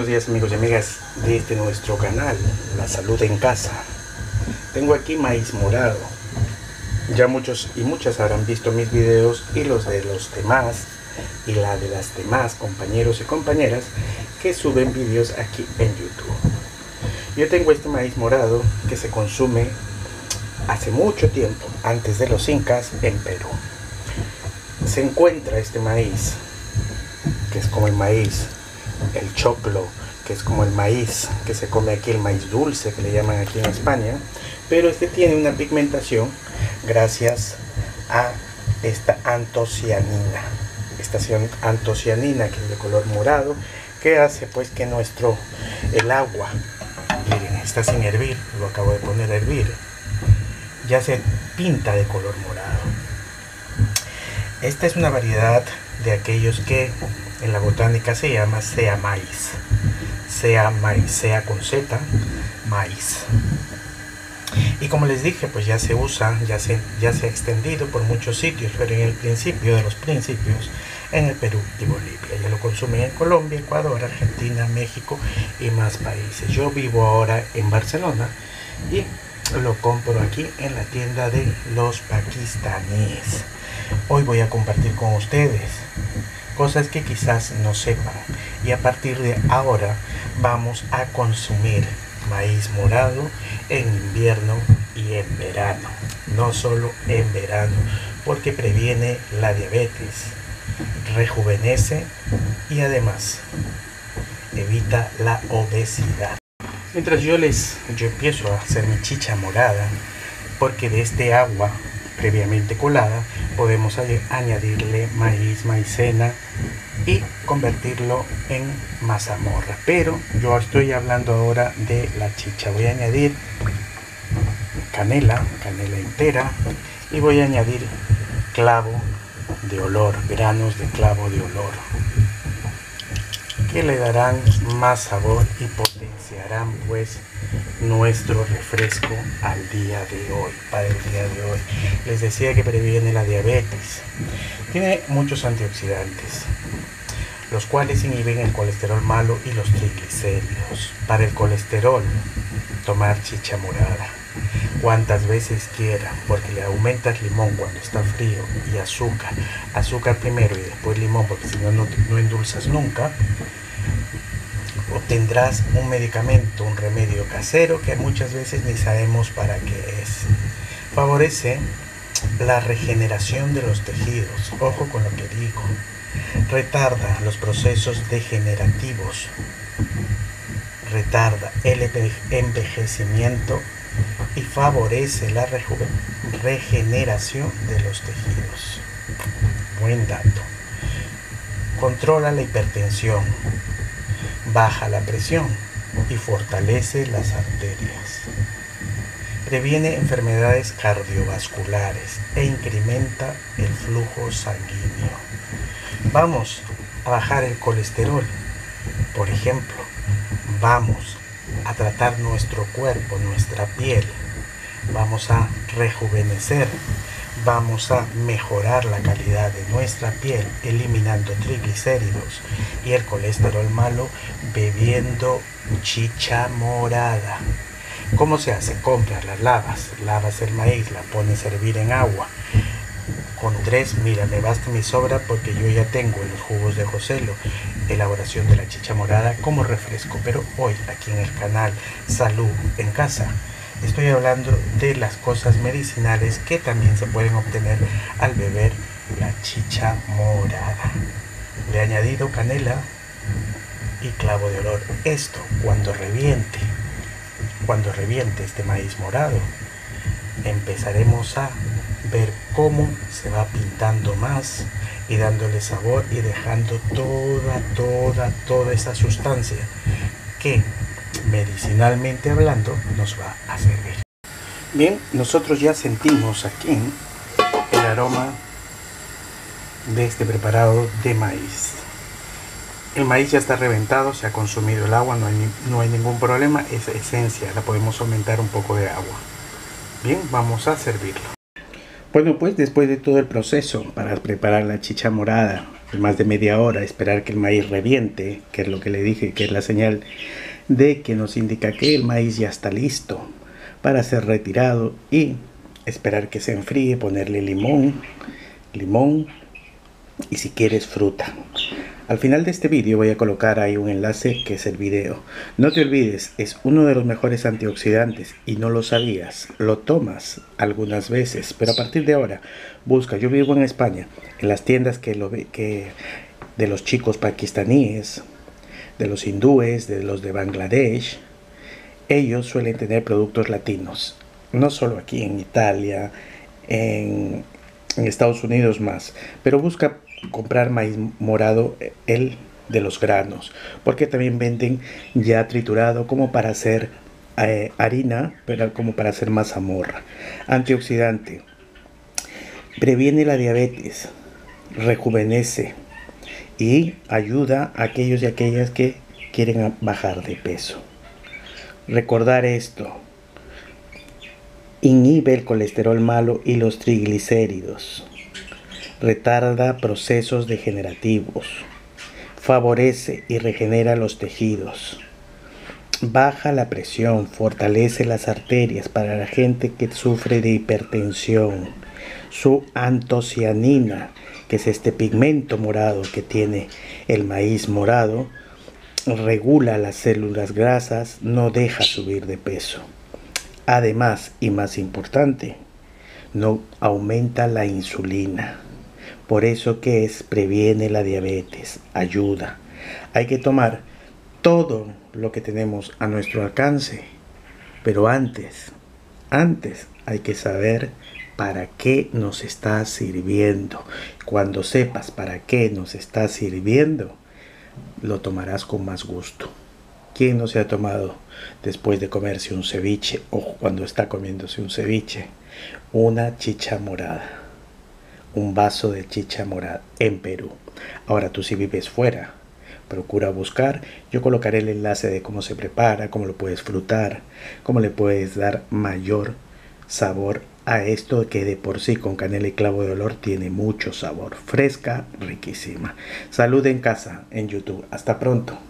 buenos días amigos y amigas desde nuestro canal La Salud en Casa. Tengo aquí maíz morado. Ya muchos y muchas habrán visto mis videos y los de los demás y la de las demás compañeros y compañeras que suben videos aquí en YouTube. Yo tengo este maíz morado que se consume hace mucho tiempo, antes de los incas, en Perú. Se encuentra este maíz, que es como el maíz, el choclo, que es como el maíz que se come aquí, el maíz dulce que le llaman aquí en España, pero este tiene una pigmentación gracias a esta antocianina. Esta antocianina que es de color morado, que hace pues que el agua, miren, está sin hervir, lo acabo de poner a hervir, ya se pinta de color morado. Esta es una variedad de aquellos que en la botánica se llama sea maíz, sea con Z, maíz. Y como les dije, pues ya se usa, ya se ha extendido por muchos sitios, pero en el principio de los principios, en el Perú y Bolivia. Ya lo consumen en Colombia, Ecuador, Argentina, México y más países. Yo vivo ahora en Barcelona y lo compro aquí en la tienda de los pakistaníes. Hoy voy a compartir con ustedes cosas que quizás no sepan, y a partir de ahora vamos a consumir maíz morado en invierno y en verano, no solo en verano, porque previene la diabetes, rejuvenece y además evita la obesidad. Mientras yo empiezo a hacer mi chicha morada, porque de este agua previamente colada podemos añadirle maíz, maicena y convertirlo en mazamorra, pero yo estoy hablando ahora de la chicha. Voy a añadir canela entera, y voy a añadir clavo de olor, granos de clavo de olor, que le darán más sabor y potenciarán pues nuestro refresco al día de hoy, para el día de hoy. Les decía que previene la diabetes, tiene muchos antioxidantes, los cuales inhiben el colesterol malo y los triglicéridos. Para el colesterol, tomar chicha morada cuantas veces quieran, porque le aumentas limón cuando está frío y azúcar primero y después limón, porque si no, no endulzas nunca. Obtendrás un medicamento, un remedio casero que muchas veces ni sabemos para qué es. Favorece la regeneración de los tejidos, ojo con lo que digo, retarda los procesos degenerativos, retarda el envejecimiento y favorece la regeneración de los tejidos. Buen dato. Controla la hipertensión, baja la presión y fortalece las arterias. Previene enfermedades cardiovasculares e incrementa el flujo sanguíneo. Vamos a bajar el colesterol, por ejemplo, vamos a tratar nuestro cuerpo, nuestra piel, vamos a rejuvenecer, vamos a mejorar la calidad de nuestra piel, eliminando triglicéridos y el colesterol malo, bebiendo chicha morada. ¿Cómo se hace? Compras, las lavas el maíz, la pones a hervir en agua. Con tres, mira, me basta mi sobra, porque yo ya tengo en los jugos de Joselo elaboración de la chicha morada como refresco. Pero hoy aquí en el canal Salud en Casa estoy hablando de las cosas medicinales que también se pueden obtener al beber la chicha morada. Le he añadido canela y clavo de olor. Esto cuando reviente este maíz morado, empezaremos a ver cómo se va pintando más y dándole sabor y dejando toda esa sustancia que medicinalmente hablando nos va a servir. Bien, nosotros ya sentimos aquí el aroma de este preparado de maíz. El maíz ya está reventado, se ha consumido el agua, no hay ningún problema, es esencia, la podemos aumentar un poco de agua. Bien, vamos a servirlo. Bueno, pues después de todo el proceso para preparar la chicha morada, más de media hora, esperar que el maíz reviente, que es lo que le dije, que es la señal de que nos indica que el maíz ya está listo para ser retirado, y esperar que se enfríe, ponerle limón y si quieres fruta. Al final de este vídeo voy a colocar ahí un enlace que es el video. No te olvides, es uno de los mejores antioxidantes y no lo sabías. Lo tomas algunas veces, pero a partir de ahora busca. Yo vivo en España, en las tiendas de los chicos pakistaníes, de los hindúes, de los de Bangladesh. Ellos suelen tener productos latinos. No solo aquí en Italia, en Estados Unidos más, pero busca comprar maíz morado, el de los granos, porque también venden ya triturado como para hacer harina, pero como para hacer mazamorra. Antioxidante, previene la diabetes, rejuvenece y ayuda a aquellos y aquellas que quieren bajar de peso. Recordar esto: inhibe el colesterol malo y los triglicéridos, retarda procesos degenerativos, favorece y regenera los tejidos, baja la presión, fortalece las arterias para la gente que sufre de hipertensión. Su antocianina, que es este pigmento morado que tiene el maíz morado, regula las células grasas, no deja subir de peso. Además, y más importante, no aumenta la insulina. Por eso que es, previene la diabetes, ayuda. Hay que tomar todo lo que tenemos a nuestro alcance, pero antes hay que saber para qué nos está sirviendo. Cuando sepas para qué nos está sirviendo, lo tomarás con más gusto. ¿Quién no se ha tomado, después de comerse un ceviche, o cuando está comiéndose un ceviche, una chicha morada? Un vaso de chicha morada en Perú. Ahora tú, si vives fuera, procura buscar. Yo colocaré el enlace de cómo se prepara, cómo lo puedes frutar, cómo le puedes dar mayor sabor a esto que de por sí con canela y clavo de olor tiene mucho sabor. Fresca, riquísima. Salud en Casa en YouTube. Hasta pronto.